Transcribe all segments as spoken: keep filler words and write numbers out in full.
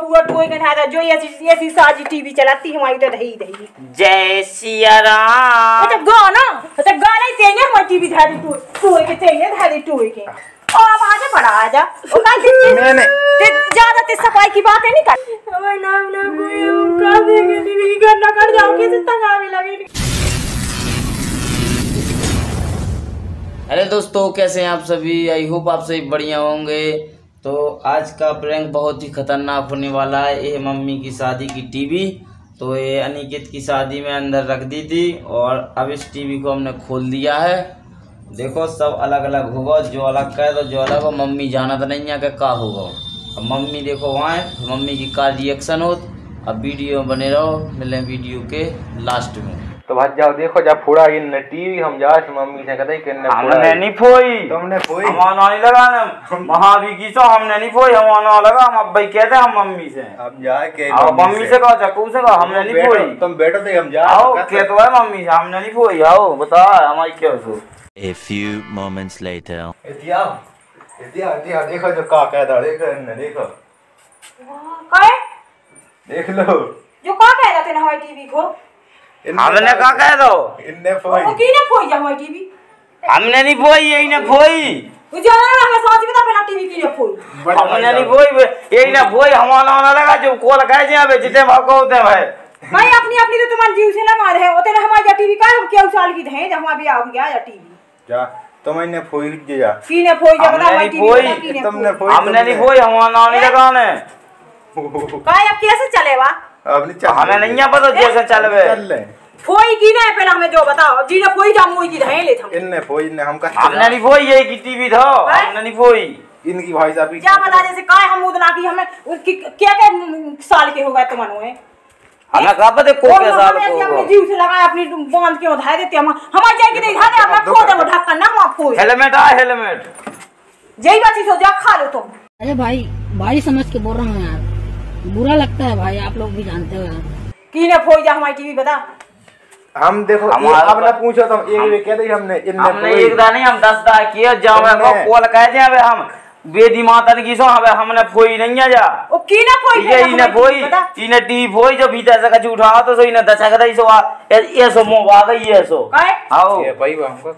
पूरा टोए गना था जो ऐसी ऐसी साजी टीवी चलाती हमारी तो रही रही जय सिया राम। अच्छा गाना अच्छा गाना चाहिए हमारी टीवी धारी टोए के चाहिए धारी टोए के ओ आवाज बड़ा आ जा ओ का नहीं नहीं ज्यादा ते सफाई की बात है नहीं कर ओ नाम ना कोई का देंगे टीवी गन्ना कर जाओगे तो तंग आवे लगे। अरे दोस्तों कैसे हैं आप सभी, आई होप आप सभी बढ़िया होंगे। तो आज का प्रैंक बहुत ही खतरनाक होने वाला है। ये मम्मी की शादी की टीवी, तो ये अनिकेत की शादी में अंदर रख दी थी और अब इस टीवी को हमने खोल दिया है। देखो सब अलग अलग होगा, जो अलग का है तो जो अलग हो। मम्मी जाना तो नहीं है कि का होगा। अब मम्मी देखो वहाँ तो मम्मी की का रिएक्शन हो। अब वीडियो में बने रहो, मिलें वीडियो के लास्ट में। तो भाग जाओ देखो जा फोड़ा इन टीवी हम जा मम्मी से कहते कि हमने नहीं फोई, तुमने फोई हमारा नहीं लगा हम महावी की सो हमने नहीं फोई हमारा लगा। हम अब भाई कहते हम मम्मी से हम जा के मम्मी से कहो चक्कू से कहो हमने नहीं फोई, तुम बैठो थे हम जा आओ के तो है मम्मी से हमने नहीं फोई। आओ बता हमारी क्या हो। ए फ्यू मोमेंट्स लेटर एतिया एतिया एतिया देखो जो का कह रहा देखो ने देखो काय देख लो जो का कह रहा था हमारी टीवी को हमने का कह दो इनने फोई वो की ने फोई हमारी टीवी हमने नहीं फोई यही ने फोई बुझा हमें सोच भी ना बिना टीवी की ने फोई हमने नहीं फोई यही ने फोई हमारा होना लगा जो कोल कह जे अब जिते भागो होते भाई भाई अपनी अपनी तो तुम्हारे जीव से ना मार है होते ना हमारी टीवी का हम क्या उछाल की धे हम अभी आ गया या टीवी जा तुमने फोई दिया की ने फोई जा बता हमारी टीवी तुमने फोई हमने नहीं फोई हमारा नहीं लगा ने काय अब कैसे चलेगा अब नहीं हमें नहीं पता जैसे चलवे चल ले फोई की ना पहले हमें जो बताओ जी ने फोई जाम हुई की धए ले हम इनने फोई ने हम का हमने नहीं फोई ये की टीवी था हमने नहीं फोई इनकी भाई साहब की क्या बता जैसे काय हम उदना की हमें क्या क्या साल के हो गए तुम अनुए हमें का पता को के साल को हमने जीव से लगाए अपनी बांध क्यों धाए देते हम हम जाएगी नहीं धाने अपना खो दे ढक्का ना हम आपको हेलमेट आ हेलमेट जई बात सो जा खा लो तुम। अरे भाई भाई समझ के बोल रहा हूं यार, बुरा लगता है भाई, आप लोग भी जानते हो कि फोई जा हमारी टीवी बता हम देखो अब ना पूछो तो हम एक कह दे हमने इनने हमने एक दा नहीं हम दस दा किए जावे को कॉल कह जे अब हम बेदी मातन की सो अब हमने फोई नहीं है जा ओ की ना फोई ये इने फोई इने टीवी फोई जो भीतर से कछु उठा तो सो इने दशा कदा सो ये सो मोवा गई ये सो काय आओ ये भाई हमको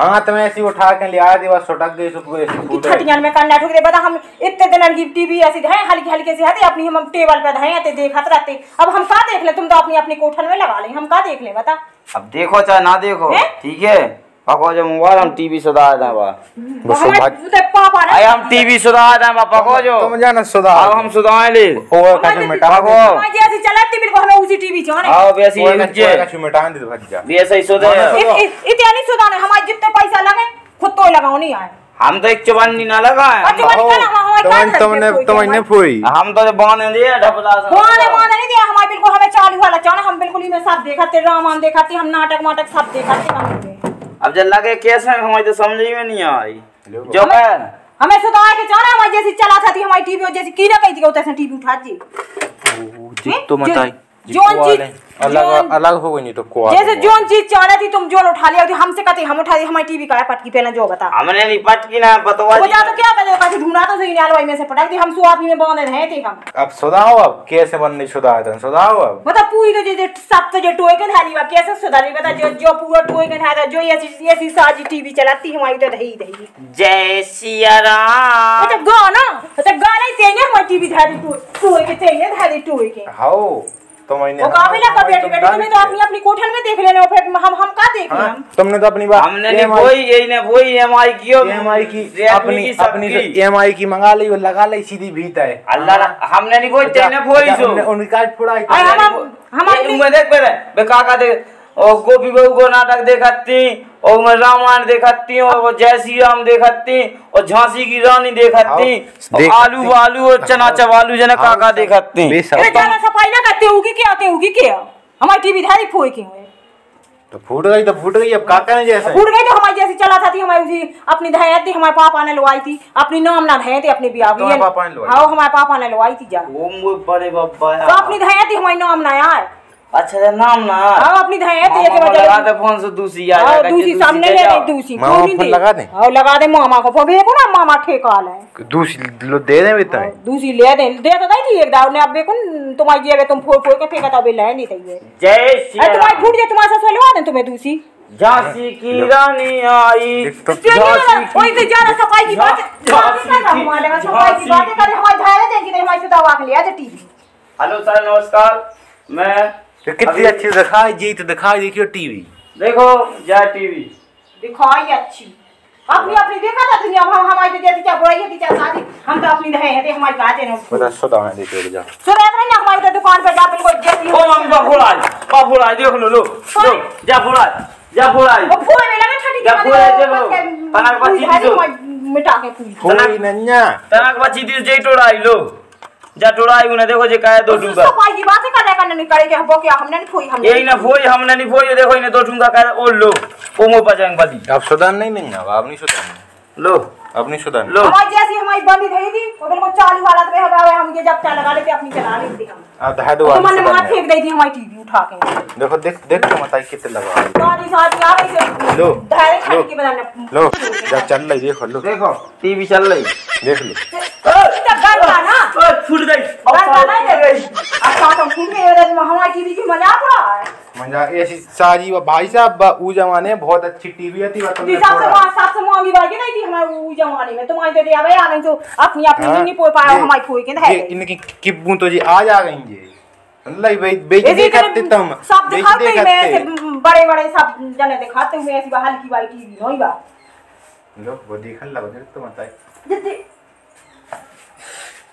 हां तुम ऐसी उठा के ले आए देवा सटक गई सो पूरे छटियान में कान ना ठोक दे बता हम इतने दिन की टीवी ऐसी है हल्की हल्के से है अपनी हम टेबल पे धैते देखत रहते। अब हम का देख ले तुम तो अपनी अपनी कोठन में लगा ले हम का देख ले बता। अब देखो चाहे ना देखो ठीक है पको जो मोबाइल हम टीवी सुधा देवा बस पापा ना हम टीवी सुधा देवा पको जो तुम जाना सुधा अब हम सुधाए ले और काछ मिटा को जैसी चलाती बिल्कुल हमें उसी टीवी जाने आओ वैसी जे काछ मिटा दे भग जा वैसे ही सुधा इतनी नहीं सुधाने हमारे पैसा लगे खुद तो लगाओ नहीं आए हम तो एक चवानी ना लगाए तुमने तुमने फोई हम तो बाने दिया ढपला बाने बाने नहीं दिया हमारे बिल्कुल हमें चालू वाला चाना हम बिल्कुल ही में सब देखाते रामान देखाते हम नाटक माटक सब देखाते हम। अब जब लगे कैसे हमारी तो समझ में नहीं आई जो मैं हमें सुधार के चाना हमारी जैसी चला था हमारी टीवी जैसी कीड़ा कही थी वैसे टीवी उठा दी तो मत आई जोन चीज अलग अलग हो गई नहीं तो को जैसे जोन चीज चाहना थी तुम जोन उठा लिया हमसे कहते हम उठा दी हमारी टीवी का है पटकी पहला जो बता हमने नहीं पटकी ना बतवा वो जा तो क्या बजे का ढूंढा तो सही यार भाई में से पटक दी हम सो आप ही में बांधे रहे थे हम। अब सुधाओ अब कैसे बनने सुधाए तुम सुधाओ अब मतलब पूरी तो जे सब तो जे टोए के धारी वा कैसे सुधारी बता जो जो पूरा टोए के धारा जो ऐसी ऐसी साजी टीवी चलाती हमारी तो रही रही जय सिया राम। अच्छा गाना अच्छा गाना चाहिए हमारी टीवी धारी टोए के चाहिए धारी टोए के हाओ तो मैंने वो काफी ना कब बैठी बैठी तुमने तो अपनी अपनी कोठन में देख लेने और फिर हम हम का देख लें तुमने तो अपनी बात हमने नहीं वही यही ने वही एमआई की एमआई की अपनी अपनी एमआई की मंगा ली और लगा ली सीधी भीतर है अल्लाह हमने नहीं वही चाहिए वही जो उनका थोड़ा हम हमारी उम्र देख पे बेका का देख और गोपी बहू को नाटक देखाती और मैं रामायण देखाती और वो जय श्री राम देखाती और झांसी की रानी देखाती और आलू वालू और चना चवालू जना काका देखाती जाना सफाई ना करते होगी क्या आते होगी क्या हमारी टीवी धारी फोई की हुई तो फूट गई तो फूट गई अब काका ने जैसे फूट गई तो हमारी जैसी चला था थी हमारी उसी अपनी धाया थी हमारे पापा ने लवाई थी अपनी नाम ना धाया थी अपने बियाह में हमारे पापा ने लवाई हां हमारे पापा ने लवाई थी जा वो बड़े बाबा अपनी धाया थी हमारी नाम ना आए अच्छा तो नाम ना हां अपनी धाया दिया के बजा लगा दे फोन से दूसी आ जाएगा दूसी सामने ले ले दूसी फोन दे लगा दे हां लगा दे मामा को फोन देखो ना मामा ठेका ले दूसी लो दे दे बेटा दूसी ले दे दे तो नहीं एक दाव ने अब देखो तुम्हारी जीवे तुम फोड़ फोड़ के फेंका तबे ले नहीं चाहिए जय श्री तुम्हारी फूट जा तुम्हारे से लगा दे तुम्हें दूसी झांसी की रानी आई कोई से ज्यादा सफाई की बात कर हमारे लगा सफाई की बातें कर हमारी धाया देंगे नहीं हमारी से दवा ले आ जा टीवी हेलो सर नमस्कार मैं तो कितनी अच्छी दिखाई जी तो दिखाई देखियो टीवी देखो जा टीवी दिखाई अच्छी अपनी अपनी देखा था दुनिया हम हमारी जैसे क्या बुराई है क्या शादी हम तो अपनी रहे हैं हमारी बातें ना बता सदा है देखो जा सुना है ना हमारी दुकान पे जा बिल्कुल जैसी ओ मम्मी बबुला बबुला देख लो लो जा बुला जा बुला वो कोई मेला में छठी जा बुला देखो तनाक बच्ची दो मिटा के पूरी तनाक नन्ना तनाक बच्ची दी जे टोड़ाई लो जा टोड़ाई उन्हें देखो जे काया दो डूबा सफाई की बातें कर रहा है नहीं करे के हो क्या हमने नहीं फोई हमने यही ना फोई हमने नहीं फोई देखो इन्हें दो टूंगा कर ओ लो ओमो बजांग बदी अब सुदान नहीं नहीं अब अब नहीं सुदान लो अब नहीं सुदान लो हमारी जैसी हमारी बंदी धई थी वो बिल्कुल चालू हालत में हवा हम ये जब क्या लगा लेते अपनी चला लेते हम आ दहा दो तुमने मार फेंक दी थी हमारी टीवी उठा के देखो देख देख तो मताई कितने लगा सारी साथ क्या है लो डायरेक्ट खड़ी के बजाने लो जब चल रही देखो लो देखो टीवी चल रही देख लो फूट गई अब नहीं गई अच्छा तो फूट गई और हमारी टीवी की मजाक उड़ा मजाक ऐसी सारी भाई साहब उ जमाने बहुत अच्छी टीवी थी तुम हिसाब से हिसाब से मांगी बाकी नहीं थी हमारे उ जमाने में तुम्हारी तो दे आवे आ गई तो अपनी अपनी नहीं पो पाए हमारी खोई के है इनकी किब्बू तो जी आज आ गई ये अल्लाह भाई बेइज्जती करते तुम सब दिखाते मैं ऐसे बड़े-बड़े सब जने दिखाते हुए ऐसी हल्की वाली टीवी नहीं बा लो वो देखन लगो तो बताए जितने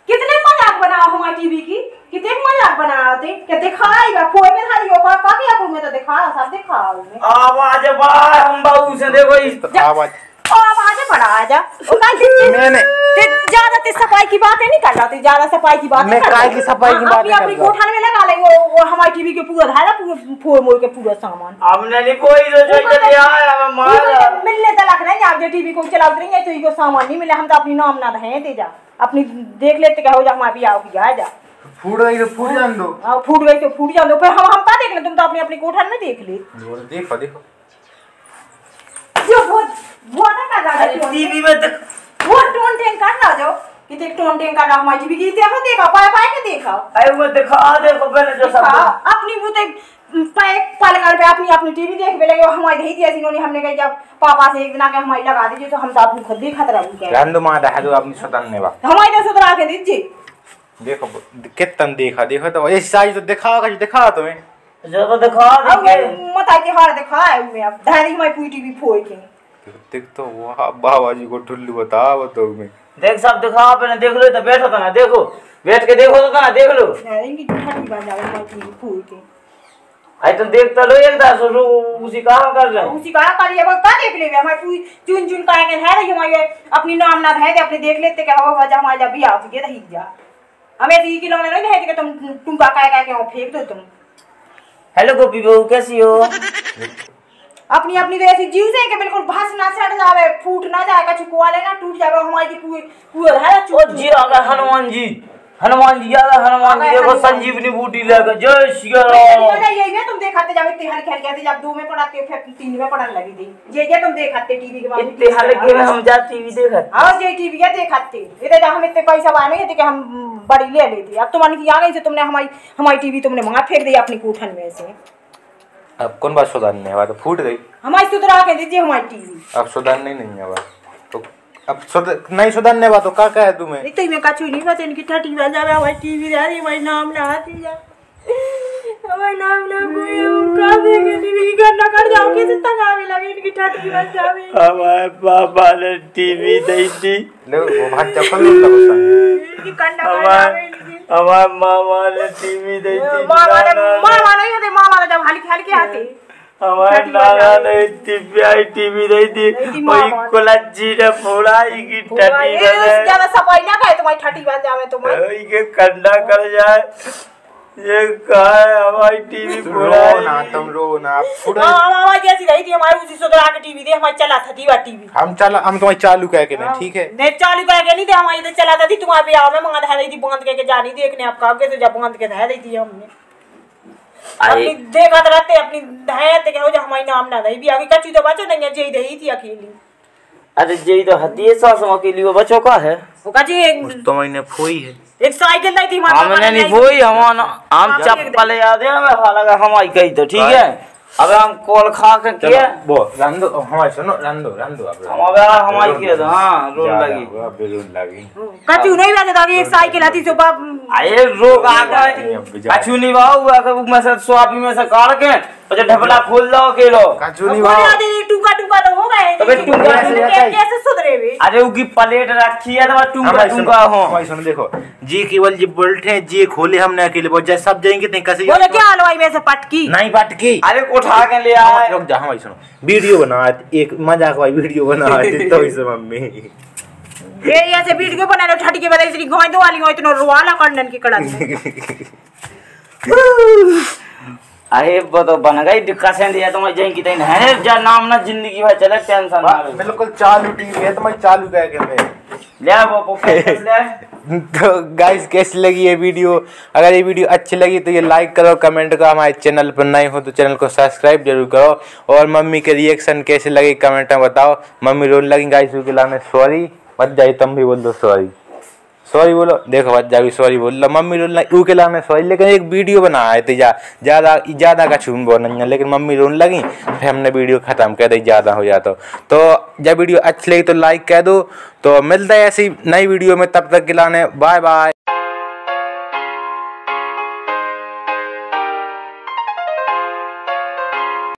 कितने मजाक बनाओ हमारी टीवी की कितने मजाक बनाओ थे क्या दिखाई बा कोई में हरियो का का क्या को में तो दिखाओ सब दिखाओ में आवाज बा हम बाबू से देखो आवाज आवाज बड़ा आजा ओ का मैंने ते ज्यादा ते सफाई की बातें नहीं कर रहा ते ज्यादा सफाई की बात मैं काय की सफाई की बात अपनी कोठान में लगा लेंगे वो हमारी टीवी के पूरा धारा पूरा फोड़ मोड़ के पूरा सामान हमने नहीं कोई जो चल यार अब मार मिलने तलक नहीं आप जो टीवी को चलात रही है तो ये सामान नहीं मिले हम तो अपनी नाम ना रहे दे जा अपनी देख लेते क्या हो जा हमारी आओ की आ जा फूट गई तो फूट जान दो हां फूट गई तो फूट जान दो फिर हम हम का देख ले तुम तो अपनी अपनी कोठान में देख ले और देखो देखो जो वो वो ना कर रहा है टीवी में वो टोन टेन कर रहा जो कि देख टोन टेन कर रहा हमारी टीवी की देखो देखो पाए पाए के देखो अरे वो देखो आ देखो पहले जो सब अपनी वो तो पैक पालगार पे अपनी अपनी टीवी देख पे लगे हमारी दही दिया इन्होंने हमने कहा जब पापा से एक दिन आके हमारी लगा दीजिए तो हम तो आपको खुद ही खतरा हो गया रंदो मां दहा दो अपनी सदन ने बा हमारी तो सुधरा के दीजिए देखो कितन देखा देखो तो ये साइज तो दिखाओ कुछ दिखा तुम्हें जो तो दिखा देंगे मत आके हार दिखाए मैं अब धारी हमारी पूरी टीवी फोड़ के देख तो वाह बाबा जी को ठुल्लू बताओ तो मैं देख सब दिखाओ पहले देख लो तो बैठो ना देखो बैठ के देखो तो ना देख लो नहीं कि ठठी बन जावे हमारी टीवी फोड़ के आई तो देख तो लो एक दा सोचो उसी का कर रहे उसी का कर ये का देख लेवे हमारी चुन चुन का के है रे हमारे अपनी नाम ना है अपने देख लेते के हो वजह हमारे जब भी आ के रही जा हमें दी कि लोग नहीं है कि तुम तुम का का के फेंक दो तुम हेलो गोपी बहू कैसी हो अपनी अपनी तो ऐसी जीव से के बिल्कुल भस ना सड़ जावे फूट ना जाए का चुकवा लेना टूट जावे हमारी पूरी पूरा है ओ जी अगर हनुमान जी हनुमान जी यार हनुमान जी देखो संजीवनी बूटी लेकर जय श्री राम ये ये तुम देखाते जावे तिहर खेल कहते जब दो में पढ़ाते हो फिर तीन में पढ़न लगी दी ये ये तुम देखाते टीवी के बारे में तिहर के हम जा टीवी देखत हां जे टीवी के देखते इधर हम इतने पैसा वाले थे कि हम बड़ी ले लेती अब तुम्हारी की आ गई से तुमने हमारी हमारी टीवी तुमने मार फेंक दी अपनी कोठन में से अब कौन बात सुधारने है बात फूट गई हमारी सुधरा के दीजिए हमारी टीवी अब सुधारने नहीं है बात तो अब सुध नहीं सुधरने वाला तो का का है तुम्हें नहीं तो मैं काचू नहीं बात इनकी ठठी बन जावे भाई टीवी यार ये भाई नाम ना आती जा हमारा नाम ना कोई का देंगे टीवी का ना कर जाओ कैसे तंग आवे लगे इनकी ठठी बन जावे हमारे पापा ने टीवी दे दी लो वो भाग चप्पल लूट लगता इनकी कंडा मारे हमारे मामा ने टीवी दे दी मामा ने मामा ने दे मामा जब हल्की हल्की आती हमारे नाना ने टीवी टीवी दे दी वही कोलजी ने फोड़ाई की टटी बन जाए ज्यादा सफाई ना करे तुम्हारी टटी बन जावे तुम्हारी वही के कंडा कर जाए ये काय हमारी टीवी फोड़ाई ना तुम रो ना फोड़ो मामा जैसी रही थी हमारी उसी से तो आके टीवी दे हमारी चला थी वा टीवी हम चला हम तुम्हारी चालू कह के नहीं ठीक है नहीं चालू कह के नहीं दे हमारी तो चला थी तुम्हारे आओ में मां धाई थी बांध के जानी देखने आप काग के तो जब बांध के धाई थी हमने अपनी देखत रहते अपनी धायते के हो जा हमई नाम ना दई बिया के कछु तो बचो नहीं जे देई थी अकेली। अरे जे तो हतिए सा सम अकेली वो बचो का है वो काजी तो मैंने फोई है एक साइकिल लाई थी हमने नहीं फोई हम हम चप्पल याद है मैं लगा हमई कही तो ठीक है। अब हम कॉल खा के किया वो रंदो हमई सुनो रंदो रंदो अब हम हमई के हां रोल लगी बेलून लगी कछु नहीं बात दादी एक साइकिल हती जो बाप अरे रोग आ गए कछु नहीं भाऊ आके में से स्वापी में से काट के और ढपला खोल दो केलो कछु नहीं भाऊ दादी टुका टुका तो हो गए तबे टुका कैसे सुधरेबे। अरे उगी प्लेट रखी है तो टुका टुका हो हमई सुनो देखो जी केवल जी बोल्ट है जी खोले हमने अकेले वो जैसे सब जाएंगे नहीं कैसे बोले क्या हलवाई में से पटकी नहीं पटकी। अरे उठा के ले आए रुक जा भाई सुनो वीडियो बनात एक मजाक भाई वीडियो बनात तो इसे मम्मी ये ऐसे वीडियो बना लो छाटी के वाला इसरी गोई दो वाली होय तो रोवाला कंडन की कड़ा अरे वो तो बन गई दिक्कत से दिया तुम्हें जई की तई है जा नाम ना जिंदगी भाई चले टेंशन ना बिल्कुल चालू टीम है तुम्हें चालू गए के में ले वो पकड़ ले। तो गाइस कैसी लगी ये वीडियो, अगर ये वीडियो अच्छी लगी तो ये लाइक करो, कमेंट करो, हमारे चैनल पर नए हो तो चैनल को सब्सक्राइब जरूर करो। और मम्मी के रिएक्शन कैसे लगे कमेंट में बताओ। मम्मी रोने लगी गाइस के लाने सॉरी मत जाई तुम भी बोल दो सॉरी सॉरी बोलो देखो मत जाओ सॉरी बोल लो मम्मी रोने लगी ऊ के लाने सॉरी। लेकिन एक वीडियो बनाए थे ज़्यादा ज़्यादा का छून बो नहीं है लेकिन मम्मी रोने लगी फिर हमने वीडियो ख़त्म कर दी ज़्यादा हो जाता। तो जब वीडियो अच्छी लगी तो लाइक कर दो। तो मिलता है ऐसी नई वीडियो में, तब तक के लाने बाय बाय।